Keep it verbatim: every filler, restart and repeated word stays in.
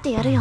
ってやるよ。